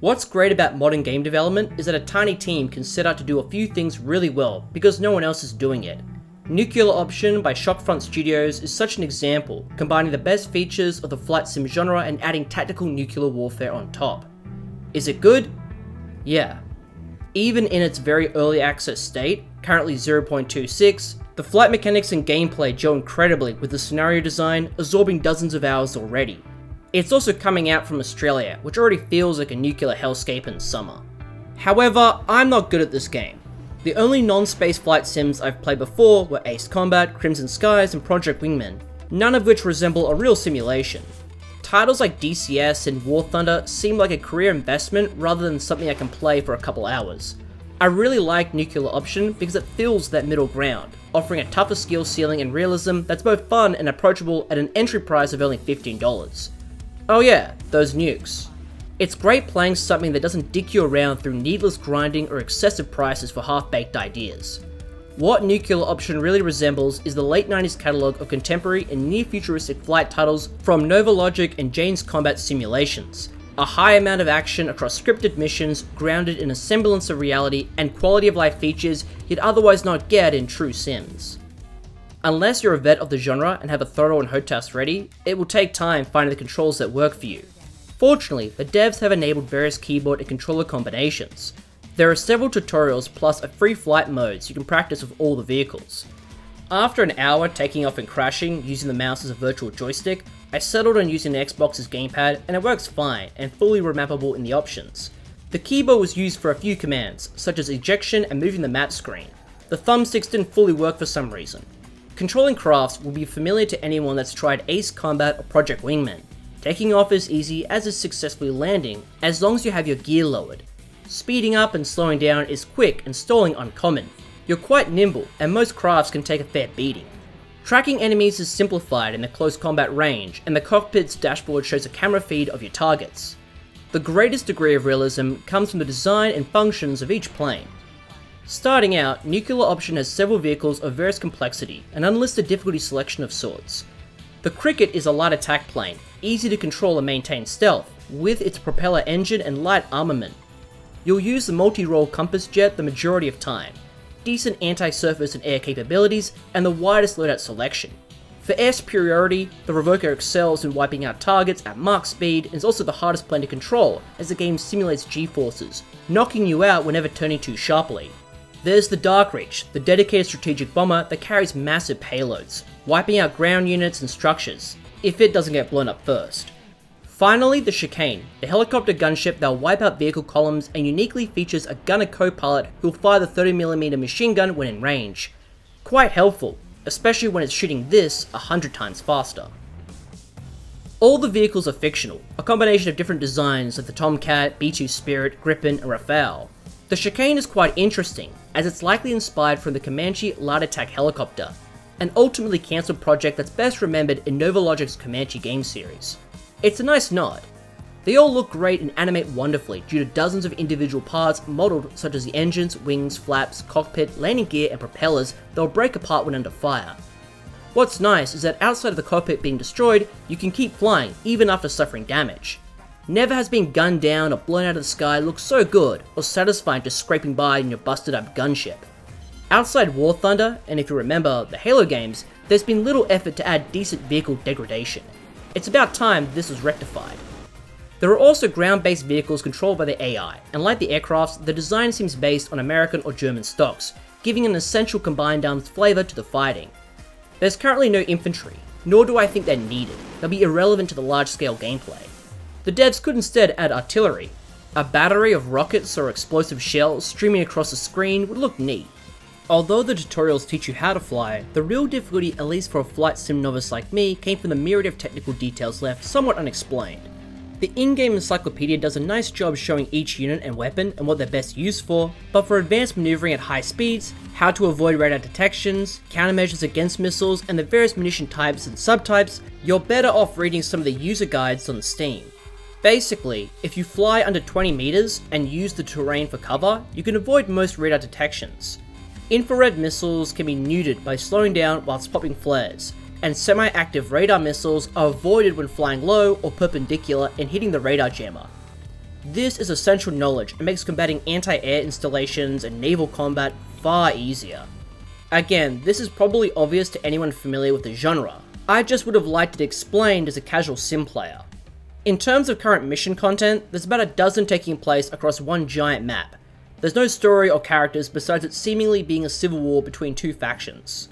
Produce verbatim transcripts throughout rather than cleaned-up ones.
What's great about modern game development is that a tiny team can set out to do a few things really well because no one else is doing it. Nuclear Option by Shopfront Studios is such an example, combining the best features of the flight sim genre and adding tactical nuclear warfare on top. Is it good? Yeah. Even in its very early access state, currently zero point two six, the flight mechanics and gameplay gel incredibly with the scenario design, absorbing dozens of hours already. It's also coming out from Australia, which already feels like a nuclear hellscape in summer. However, I'm not good at this game. The only non-space flight sims I've played before were Ace Combat, Crimson Skies, and Project Wingman, none of which resemble a real simulation. Titles like D C S and War Thunder seem like a career investment rather than something I can play for a couple hours. I really like Nuclear Option because it fills that middle ground, offering a tougher skill ceiling and realism that's both fun and approachable at an entry price of only fifteen dollars. Oh yeah, those nukes. It's great playing something that doesn't dick you around through needless grinding or excessive prices for half-baked ideas. What Nuclear Option really resembles is the late nineties catalogue of contemporary and near-futuristic flight titles from NovaLogic and Jane's Combat Simulations. A high amount of action across scripted missions grounded in a semblance of reality and quality of life features you'd otherwise not get in true sims. Unless you're a vet of the genre and have a throttle and HOTAS ready, it will take time finding the controls that work for you. Fortunately, the devs have enabled various keyboard and controller combinations. There are several tutorials plus a free flight mode so you can practice with all the vehicles. After an hour taking off and crashing using the mouse as a virtual joystick, I settled on using the Xbox's gamepad and it works fine and fully remappable in the options. The keyboard was used for a few commands, such as ejection and moving the map screen. The thumbsticks didn't fully work for some reason. Controlling crafts will be familiar to anyone that's tried Ace Combat or Project Wingman. Taking off is easy as is successfully landing, as long as you have your gear lowered. Speeding up and slowing down is quick and stalling uncommon. You're quite nimble and most crafts can take a fair beating. Tracking enemies is simplified in the close combat range and the cockpit's dashboard shows a camera feed of your targets. The greatest degree of realism comes from the design and functions of each plane. Starting out, Nuclear Option has several vehicles of various complexity, an unlisted difficulty selection of sorts. The Cricket is a light attack plane, easy to control and maintain stealth, with its propeller engine and light armament. You'll use the multi-role compass jet the majority of time, decent anti-surface and air capabilities, and the widest loadout selection. For air superiority, the Revoker excels in wiping out targets at mark speed and is also the hardest plane to control, as the game simulates G-forces, knocking you out whenever turning too sharply. There's the Dark Reach, the dedicated strategic bomber that carries massive payloads, wiping out ground units and structures, if it doesn't get blown up first. Finally, the Chicane, the helicopter gunship that'll wipe out vehicle columns and uniquely features a gunner co-pilot who'll fire the thirty millimeter machine gun when in range. Quite helpful, especially when it's shooting this a hundred times faster. All the vehicles are fictional, a combination of different designs like the Tomcat, B two Spirit, Gripen, and Rafale. The Chicane is quite interesting, as it's likely inspired from the Comanche Light Attack Helicopter, an ultimately cancelled project that's best remembered in NovaLogic's Comanche game series. It's a nice nod. They all look great and animate wonderfully due to dozens of individual parts modelled, such as the engines, wings, flaps, cockpit, landing gear and propellers that will break apart when under fire. What's nice is that outside of the cockpit being destroyed, you can keep flying even after suffering damage. Never has being gunned down or blown out of the sky looked so good or satisfying just scraping by in your busted up gunship. Outside War Thunder, and if you remember the Halo games, there's been little effort to add decent vehicle degradation. It's about time this was rectified. There are also ground-based vehicles controlled by the A I, and like the aircrafts, the design seems based on American or German stocks, giving an essential combined arms flavour to the fighting. There's currently no infantry, nor do I think they're needed. They'll be irrelevant to the large-scale gameplay. The devs could instead add artillery. A battery of rockets or explosive shells streaming across the screen would look neat. Although the tutorials teach you how to fly, the real difficulty, at least for a flight sim novice like me, came from the myriad of technical details left somewhat unexplained. The in-game encyclopedia does a nice job showing each unit and weapon and what they're best used for, but for advanced maneuvering at high speeds, how to avoid radar detections, countermeasures against missiles, and the various munition types and subtypes, you're better off reading some of the user guides on Steam. Basically, if you fly under twenty meters and use the terrain for cover, you can avoid most radar detections. Infrared missiles can be neutered by slowing down whilst popping flares, and semi-active radar missiles are avoided when flying low or perpendicular and hitting the radar jammer. This is essential knowledge and makes combating anti-air installations and naval combat far easier. Again, this is probably obvious to anyone familiar with the genre. I just would have liked it explained as a casual sim player. In terms of current mission content, there's about a dozen taking place across one giant map. There's no story or characters besides it seemingly being a civil war between two factions.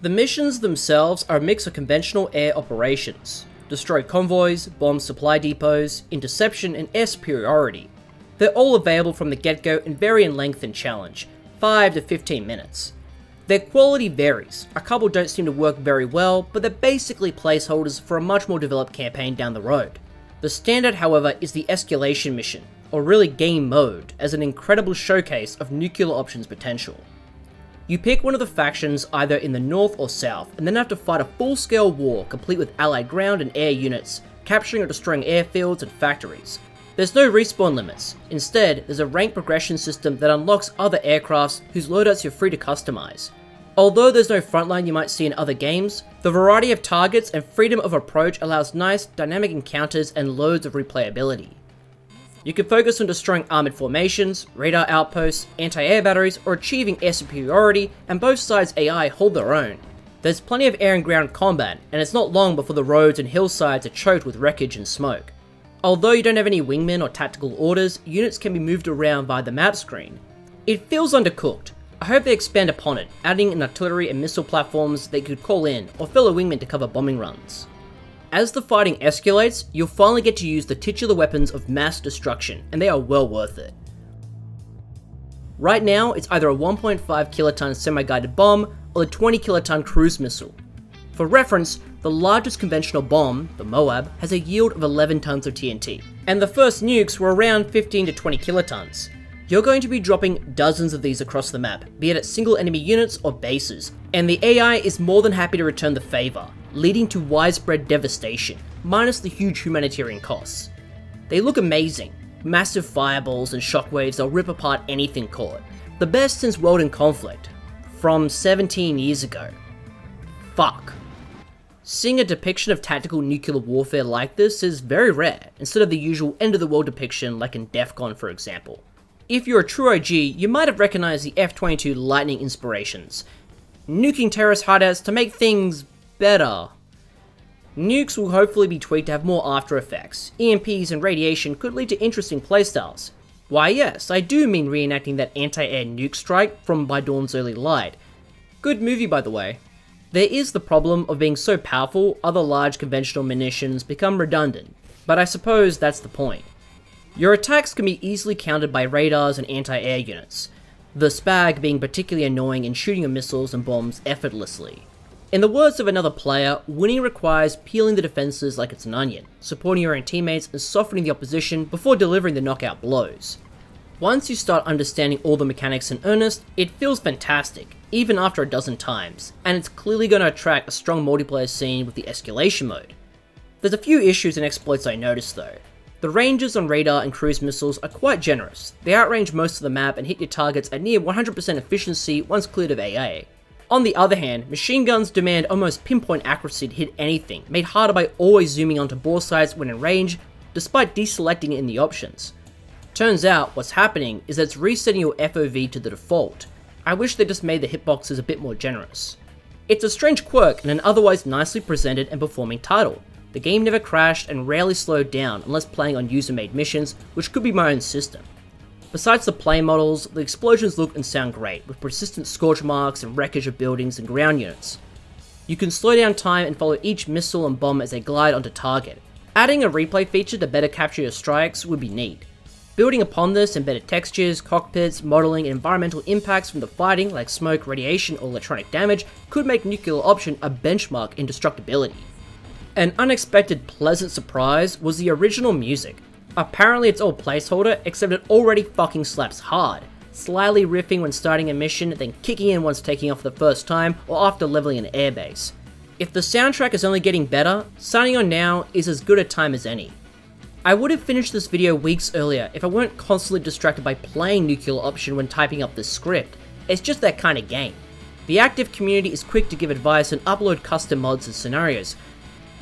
The missions themselves are a mix of conventional air operations, destroy convoys, bomb supply depots, interception and air superiority. They're all available from the get-go and vary in length and challenge, five to fifteen minutes. Their quality varies, a couple don't seem to work very well, but they're basically placeholders for a much more developed campaign down the road. The standard, however, is the escalation mission, or really game mode, as an incredible showcase of Nuclear Option's potential. You pick one of the factions either in the north or south, and then have to fight a full-scale war complete with allied ground and air units, capturing or destroying airfields and factories. There's no respawn limits, instead there's a rank progression system that unlocks other aircrafts whose loadouts you're free to customize. Although there's no frontline you might see in other games, the variety of targets and freedom of approach allows nice, dynamic encounters and loads of replayability. You can focus on destroying armoured formations, radar outposts, anti-air batteries, or achieving air superiority, and both sides' A I hold their own. There's plenty of air and ground combat, and it's not long before the roads and hillsides are choked with wreckage and smoke. Although you don't have any wingmen or tactical orders, units can be moved around via the map screen. It feels undercooked. I hope they expand upon it, adding in artillery and missile platforms they could call in, or fellow wingmen to cover bombing runs. As the fighting escalates, you'll finally get to use the titular weapons of mass destruction, and they are well worth it. Right now, it's either a one point five kiloton semi-guided bomb, or the twenty kiloton cruise missile. For reference, the largest conventional bomb, the MOAB, has a yield of eleven tons of T N T, and the first nukes were around fifteen to twenty kilotons. You're going to be dropping dozens of these across the map, be it at single enemy units or bases, and the A I is more than happy to return the favour, leading to widespread devastation, minus the huge humanitarian costs. They look amazing, massive fireballs and shockwaves that'll rip apart anything caught, the best since World in Conflict, from seventeen years ago. Fuck. Seeing a depiction of tactical nuclear warfare like this is very rare, instead of the usual end of the world depiction like in DEFCON for example. If you're a true O G, you might have recognised the F twenty-two Lightning inspirations. Nuking terrorist hideouts to make things better. Nukes will hopefully be tweaked to have more after effects. E M Ps and radiation could lead to interesting playstyles. Why yes, I do mean reenacting that anti-air nuke strike from By Dawn's Early Light. Good movie by the way. There is the problem of being so powerful, other large conventional munitions become redundant, but I suppose that's the point. Your attacks can be easily countered by radars and anti-air units, the SPAG being particularly annoying in shooting your missiles and bombs effortlessly. In the words of another player, winning requires peeling the defences like it's an onion, supporting your own teammates and softening the opposition before delivering the knockout blows. Once you start understanding all the mechanics in earnest, it feels fantastic, even after a dozen times, and it's clearly going to attract a strong multiplayer scene with the escalation mode. There's a few issues and exploits I noticed though. The ranges on radar and cruise missiles are quite generous, they outrange most of the map and hit your targets at near one hundred percent efficiency once cleared of A I. On the other hand, machine guns demand almost pinpoint accuracy to hit anything, made harder by always zooming onto bore sights when in range, despite deselecting it in the options. Turns out, what's happening is that it's resetting your F O V to the default. I wish they just made the hitboxes a bit more generous. It's a strange quirk in an otherwise nicely presented and performing title. The game never crashed and rarely slowed down unless playing on user-made missions, which could be my own system. Besides the play models, the explosions look and sound great, with persistent scorch marks and wreckage of buildings and ground units. You can slow down time and follow each missile and bomb as they glide onto target. Adding a replay feature to better capture your strikes would be neat. Building upon this and better textures, cockpits, modelling and environmental impacts from the fighting like smoke, radiation or electronic damage could make Nuclear Option a benchmark in destructibility. An unexpected pleasant surprise was the original music. Apparently it's all placeholder, except it already fucking slaps hard, slyly riffing when starting a mission, then kicking in once taking off for the first time or after leveling an airbase. If the soundtrack is only getting better, signing on now is as good a time as any. I would have finished this video weeks earlier if I weren't constantly distracted by playing Nuclear Option when typing up this script. It's just that kind of game. The active community is quick to give advice and upload custom mods and scenarios,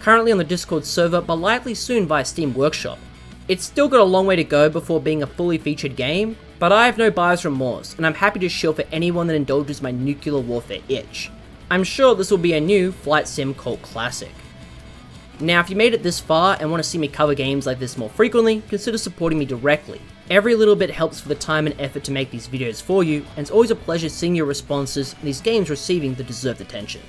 currently on the Discord server but likely soon via Steam Workshop. It's still got a long way to go before being a fully featured game, but I have no buyer's remorse, and I'm happy to shill for anyone that indulges my nuclear warfare itch. I'm sure this will be a new Flight Sim cult classic. Now, if you made it this far and want to see me cover games like this more frequently, consider supporting me directly. Every little bit helps for the time and effort to make these videos for you, and it's always a pleasure seeing your responses and these games receiving the deserved attention.